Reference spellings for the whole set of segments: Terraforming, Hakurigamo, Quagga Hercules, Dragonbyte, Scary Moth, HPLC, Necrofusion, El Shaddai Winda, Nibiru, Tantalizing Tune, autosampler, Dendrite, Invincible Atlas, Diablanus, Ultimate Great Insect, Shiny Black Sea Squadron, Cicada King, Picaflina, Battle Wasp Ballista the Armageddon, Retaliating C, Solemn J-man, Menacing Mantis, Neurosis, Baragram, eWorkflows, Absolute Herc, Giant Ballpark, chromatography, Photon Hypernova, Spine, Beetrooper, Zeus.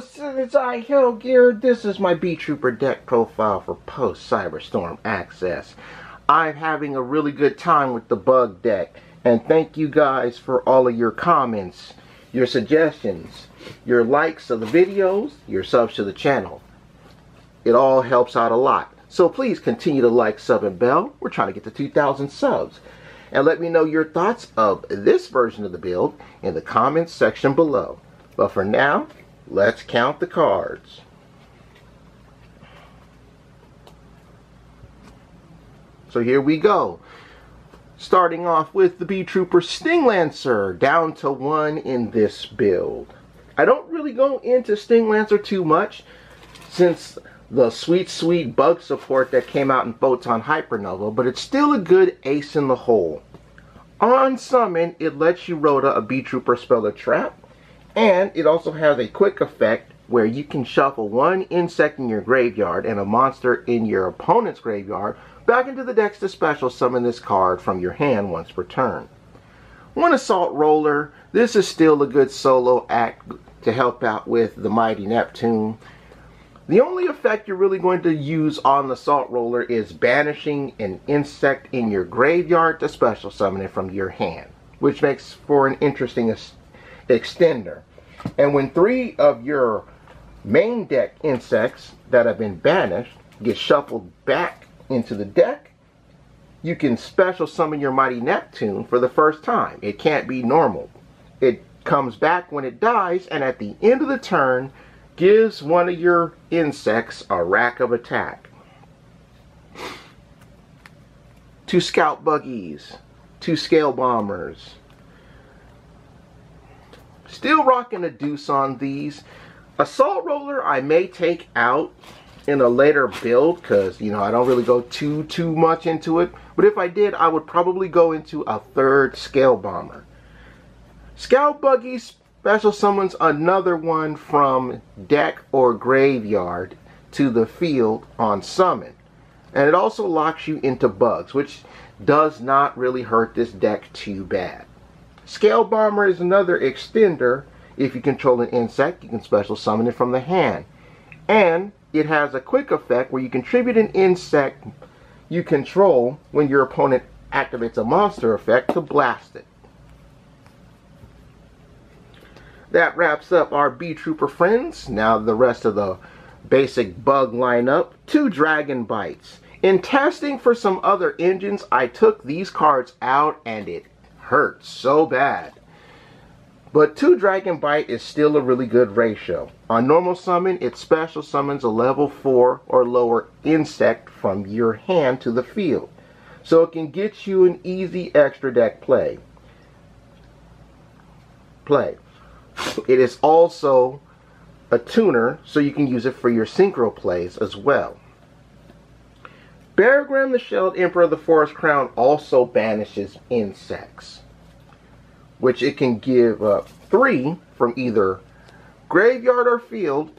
Suicide Hill Gear. This is my Beetrooper deck profile for post Cyberstorm Access. I'm having a really good time with the bug deck, and thank you guys for all of your comments, your suggestions, your likes of the videos, your subs to the channel. It all helps out a lot. So please continue to like, sub, and bell. We're trying to get to 2,000 subs. And let me know your thoughts of this version of the build in the comments section below. But for now, let's count the cards. So here we go. Starting off with the Beetrooper Stinglancer, down to 1 in this build. I don't really go into Stinglancer too much since the sweet, sweet bug support that came out in Photon Hypernova, but it's still a good ace in the hole. On summon, it lets you Rota a Beetrooper spell or trap, and it also has a quick effect where you can shuffle one insect in your graveyard and a monster in your opponent's graveyard back into the decks to special summon this card from your hand once per turn. One Assault Roller. This is still a good solo act to help out with the Mighty Neptune. The only effect you're really going to use on the Assault Roller is banishing an insect in your graveyard to special summon it from your hand, which makes for an interesting extender. And when 3 of your main deck insects that have been banished get shuffled back into the deck, you can special summon your Mighty Neptune for the first time. It can't be normal. It comes back when it dies, and at the end of the turn, gives one of your insects a rack of attack. 2 Scout Buggies, 2 Scale Bombers. Still rocking a deuce on these. Assault Roller I may take out in a later build because, you know, I don't really go too much into it. But if I did, I would probably go into a 3rd Scale Bomber. Scout Buggies special summons another one from deck or graveyard to the field on summon. And it also locks you into bugs, which does not really hurt this deck too bad. Scale Bomber is another extender. If you control an insect, you can special summon it from the hand. And it has a quick effect where you contribute an insect you control when your opponent activates a monster effect to blast it. That wraps up our Beetrooper friends. Now the rest of the basic bug lineup. 2 Dragonbytes. In testing for some other engines, I took these cards out and it hurt so bad. But 2 Dragonbyte is still a really good ratio. On normal summon, it special summons a level 4 or lower insect from your hand to the field. So it can get you an easy extra deck play. It is also a tuner, so you can use it for your synchro plays as well. Baragram, the Shelled Emperor of the Forest Crown, also banishes insects, which it can give up 3 from either graveyard or field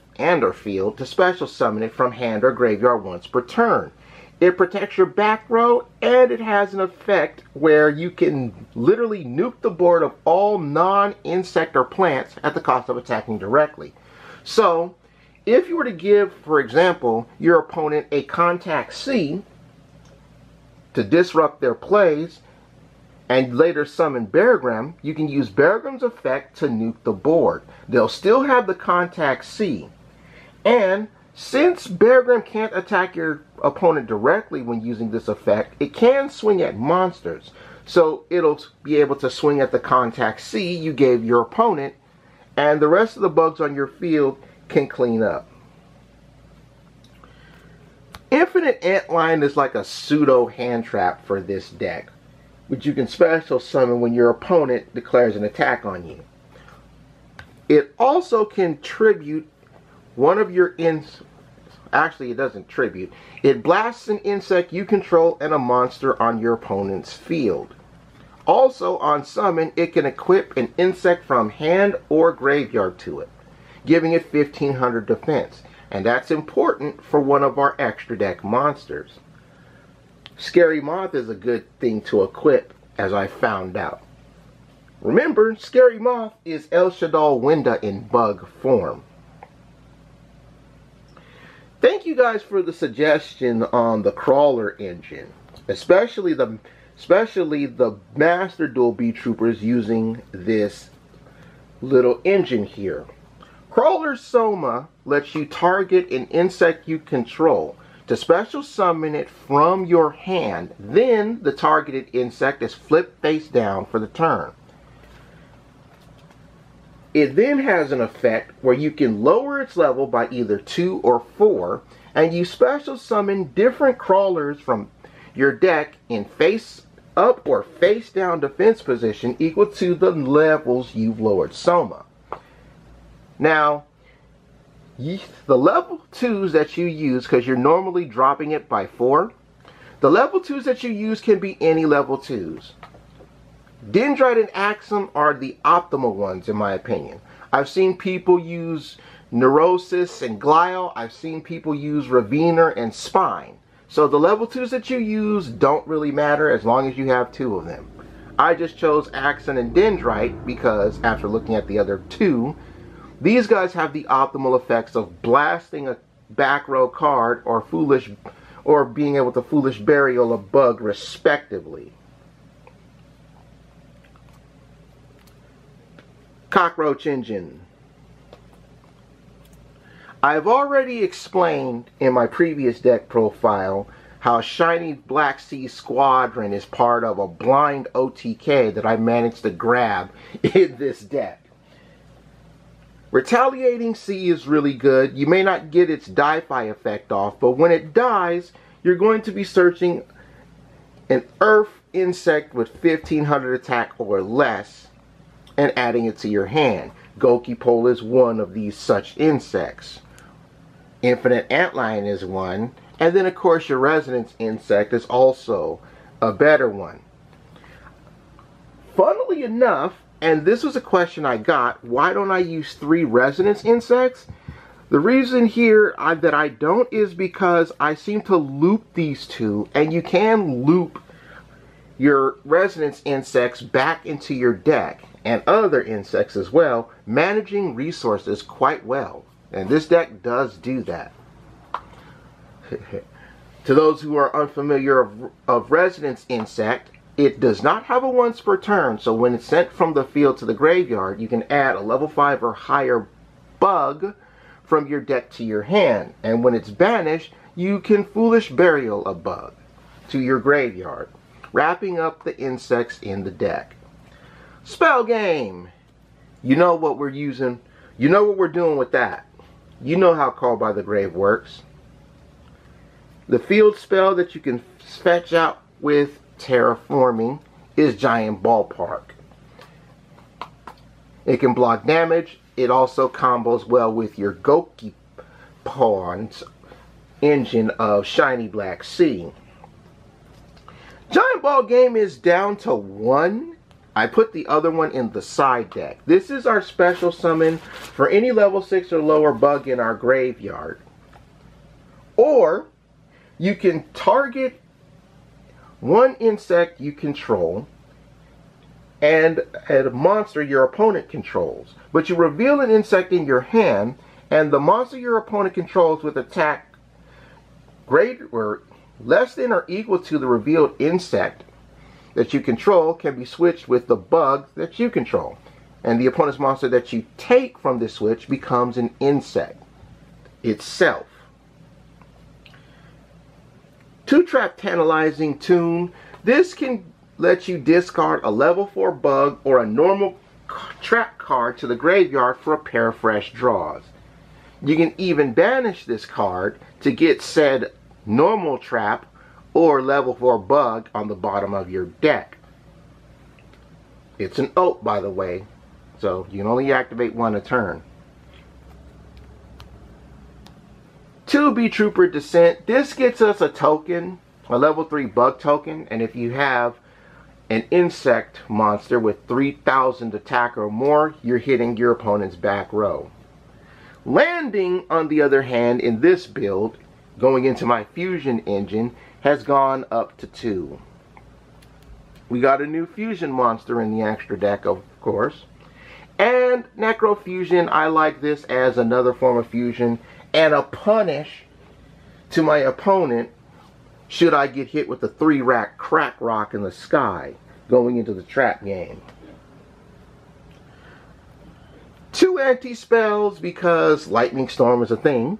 to special summon it from hand or graveyard once per turn. It protects your back row, and it has an effect where you can literally nuke the board of all non-insect or plants at the cost of attacking directly. So, if you were to give, for example, your opponent a Contact C to disrupt their plays and later summon Baragram, you can use Baragram's effect to nuke the board. They'll still have the Contact C, and since Baragram can't attack your opponent directly when using this effect, it can swing at monsters. So it'll be able to swing at the Contact C you gave your opponent, and the rest of the bugs on your field can clean up. Infinite Antlion is like a pseudo hand trap for this deck, which you can special summon when your opponent declares an attack on you. It also can tribute one of your insects. Actually, it doesn't tribute. It blasts an insect you control and a monster on your opponent's field. Also, on summon, it can equip an insect from hand or graveyard to it, giving it 1500 defense. And that's important for one of our extra deck monsters. Scary Moth is a good thing to equip, as I found out. Remember, Scary Moth is El Shaddai Winda in bug form. thank you guys for the suggestion on the Crawler engine, especially the Master Duel Beetroopers using this little engine here. Crawler Soma lets you target an insect you control to special summon it from your hand. Then the targeted insect is flipped face down for the turn. It then has an effect where you can lower its level by either 2 or 4, and you special summon different crawlers from your deck in face up or face down defense position equal to the levels you've lowered Soma. Now, the level 2s that you use, because you're normally dropping it by 4, the level 2s that you use can be any level 2s. Dendrite and Axon are the optimal ones in my opinion. I've seen people use Neurosis and Glial. I've seen people use Ravener and Spine. So the level 2s that you use don't really matter as long as you have 2 of them. I just chose Axon and Dendrite because after looking at the other 2, these guys have the optimal effects of blasting a back row card or being able to foolish burial a bug respectively. Cockroach engine. I've already explained in my previous deck profile how Shiny Black Sea Squadron is part of a blind OTK that I managed to grab in this deck. Retaliating C is really good. You may not get its die-fi effect off, but when it dies, you're going to be searching an earth insect with 1500 attack or less and adding it to your hand. Gokipole is one of these such insects. Infinite Antlion is one. And then, of course, your Resonance Insect is also a better one. Funnily enough, and this was a question I got, why don't I use 3 Resonance Insects? The reason here that I don't is because I seem to loop these 2, and you can loop your Resonance Insects back into your deck, and other insects as well, managing resources quite well. And this deck does do that. To those who are unfamiliar of Resonance Insect, it does not have a once per turn, so when it's sent from the field to the graveyard, you can add a level 5 or higher bug from your deck to your hand. And when it's banished, you can foolish burial a bug to your graveyard, wrapping up the insects in the deck. Spell game. You know what we're using. You know what we're doing with that. You know how Call by the Grave works. The field spell that you can fetch out with Terraforming is Giant Ballpark. It can block damage. It also combos well with your Gokipole's engine of Shiny Black Sea. Giant Ball game is down to 1. I put the other one in the side deck. This is our special summon for any level 6 or lower bug in our graveyard. Or you can target one insect you control and a monster your opponent controls. But you reveal an insect in your hand, and the monster your opponent controls with attack greater or less than or equal to the revealed insect that you control can be switched with the bug that you control. And the opponent's monster that you take from this switch becomes an insect itself. 2-Trap Tantalizing Tune. This can let you discard a level 4 bug or a normal trap card to the graveyard for a pair of fresh draws. You can even banish this card to get said normal trap or level 4 bug on the bottom of your deck. It's an oak, by the way, so you can only activate one a turn. 2 Beetrooper Descent. This gets us a token, a level 3 bug token, and if you have an insect monster with 3000 attack or more, you're hitting your opponent's back row. Landing, on the other hand, in this build, going into my fusion engine, has gone up to 2. We got a new fusion monster in the extra deck, of course. And Necrofusion, I like this as another form of fusion and a punish to my opponent should I get hit with the 3-rack Crack Rock in the Sky going into the trap game. 2 anti-spells because Lightning Storm is a thing.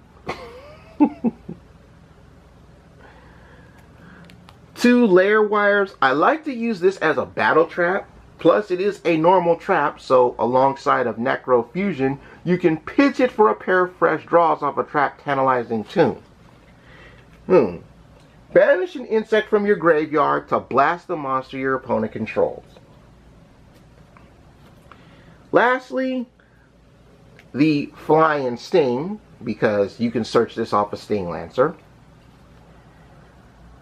2 layer wires. I like to use this as a battle trap. Plus it is a normal trap, so alongside of Necrofusion, you can pitch it for a pair of fresh draws off a trap Tantalizing Tune. Banish an insect from your graveyard to blast the monster your opponent controls. Lastly, the Fly and Sting, because you can search this off of Sting Lancer.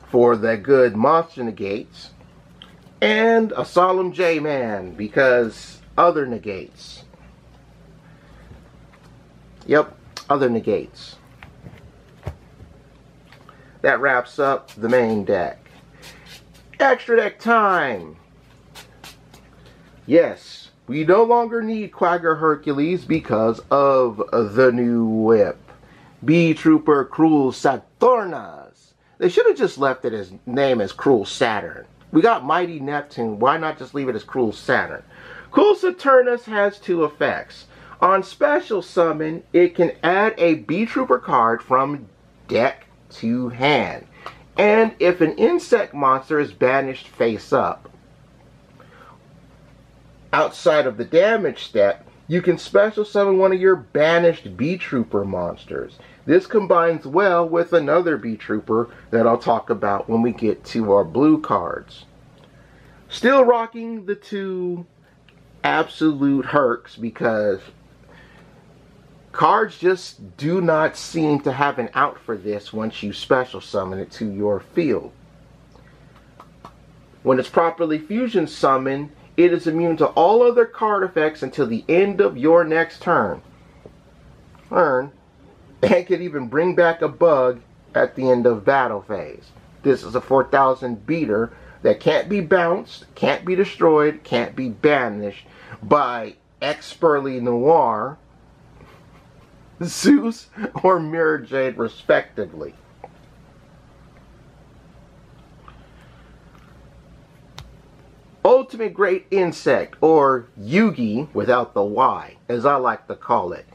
For the good monster negates. And a Solemn J-man, because other negates. Yep, other negates. That wraps up the main deck. Extra deck time! Yes, we no longer need Quagga Hercules because of the new whip. Beetrooper Cruel Saturnas. They should have just left it as name as Cruel Saturn. We got Mighty Neptune. Why not just leave it as Cruel Saturn? Cruel Saturnus has 2 effects. On special summon, it can add a Beetrooper card from deck to hand. And if an insect monster is banished face up, outside of the damage step, you can special summon one of your banished Beetrooper monsters. This combines well with another Beetrooper that I'll talk about when we get to our blue cards. Still rocking the 2 absolute Hercs because cards just do not seem to have an out for this once you special summon it to your field. When it's properly fusion summoned, it is immune to all other card effects until the end of your next turn. And could even bring back a bug at the end of battle phase. This is a 4,000 beater that can't be bounced, can't be destroyed, can't be banished by Expertly Noir, Zeus, or Mirror Jade respectively. Ultimate Great Insect, or Yugi without the Y, as I like to call it.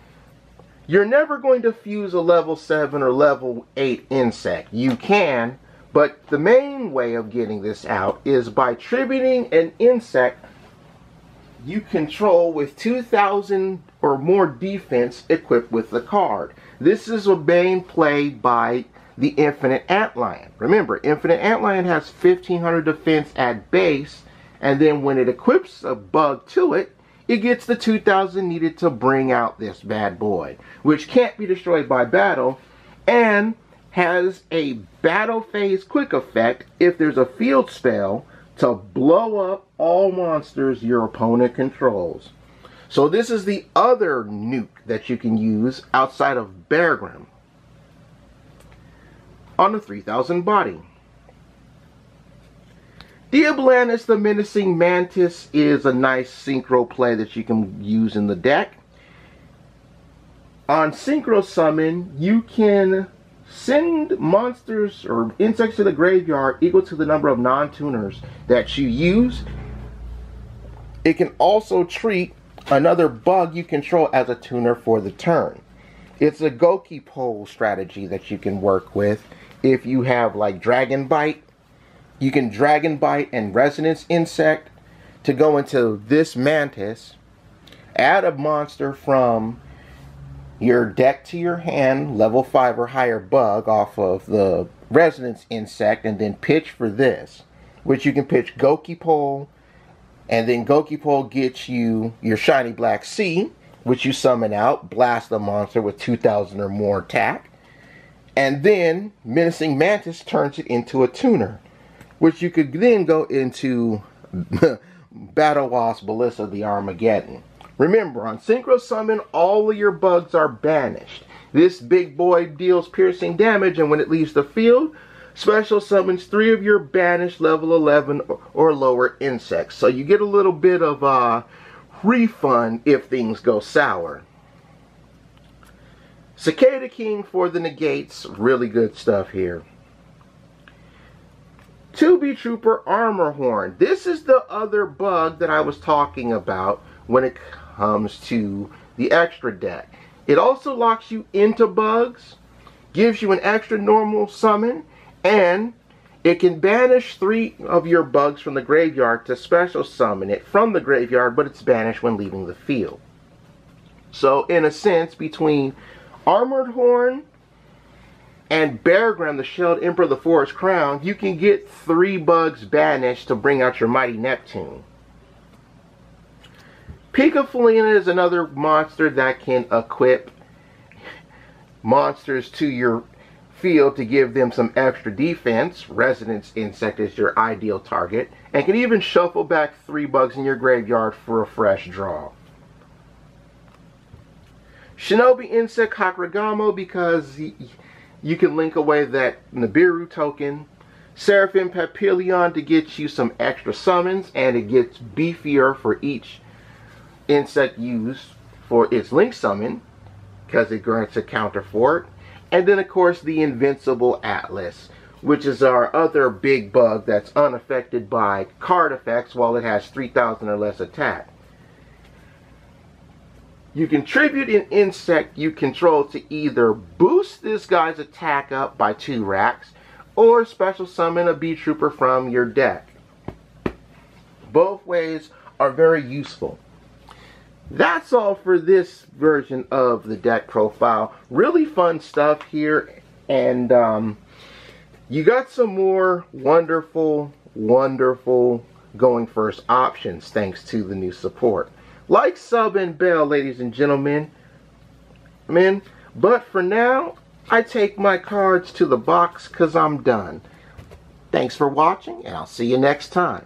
You're never going to fuse a level 7 or level 8 insect. You can, but the main way of getting this out is by tributing an insect you control with 2,000 or more defense equipped with the card. This is a main play by the Infinite Antlion. Remember, Infinite Antlion has 1,500 defense at base. And then when it equips a bug to it, it gets the 2,000 needed to bring out this bad boy, which can't be destroyed by battle and has a battle phase quick effect if there's a field spell to blow up all monsters your opponent controls. So this is the other nuke that you can use outside of Baragram on the 3,000 body. Diablanus the Menacing Mantis is a nice synchro play that you can use in the deck. On synchro summon, you can send monsters or insects to the graveyard equal to the number of non-tuners that you use. It can also treat another bug you control as a tuner for the turn. It's a Gokipole strategy that you can work with if you have like Dragonbyte. You can Dragonbyte and Resonance Insect to go into this Mantis. Add a monster from your deck to your hand, level 5 or higher bug off of the Resonance Insect, and then pitch for this. Which you can pitch Gokipole, and then Gokipole gets you your Shiny Black Sea, which you summon out, blast the monster with 2,000 or more attack. And then Menacing Mantis turns it into a tuner, which you could then go into Battle Wasp Ballista the Armageddon. Remember, on synchro summon, all of your bugs are banished. This big boy deals piercing damage, and when it leaves the field, special summons 3 of your banished level 11 or lower insects. So you get a little bit of a refund if things go sour. Cicada King for the negates. Really good stuff here. 2 Beetrooper Armor Horn. This is the other bug that I was talking about when it comes to the extra deck. It also locks you into bugs, gives you an extra normal summon, and it can banish 3 of your bugs from the graveyard to special summon it from the graveyard, but it's banished when leaving the field. So in a sense, between Armored Horn and Baragram, the Shelled Emperor of the Forest Crown, you can get 3 bugs banished to bring out your Mighty Neptune. Picaflina is another monster that can equip monsters to your field to give them some extra defense. Resonance Insect is your ideal target, and can even shuffle back 3 bugs in your graveyard for a fresh draw. Shinobi Insect Hakurigamo, because you can link away that Nibiru token. Seraphim Papillion to get you some extra summons, and it gets beefier for each insect used for its link summon, because it grants a counter for it. And then, of course, the Invincible Atlas, which is our other big bug that's unaffected by card effects while it has 3,000 or less attack. You can tribute an insect you control to either boost this guy's attack up by 2 racks, or special summon a Beetrooper from your deck. Both ways are very useful. That's all for this version of the deck profile. Really fun stuff here, and you got some more wonderful going first options thanks to the new support. Like, sub, and bell, ladies and gentlemen. But for now, I take my cards to the box because I'm done. Thanks for watching, and I'll see you next time.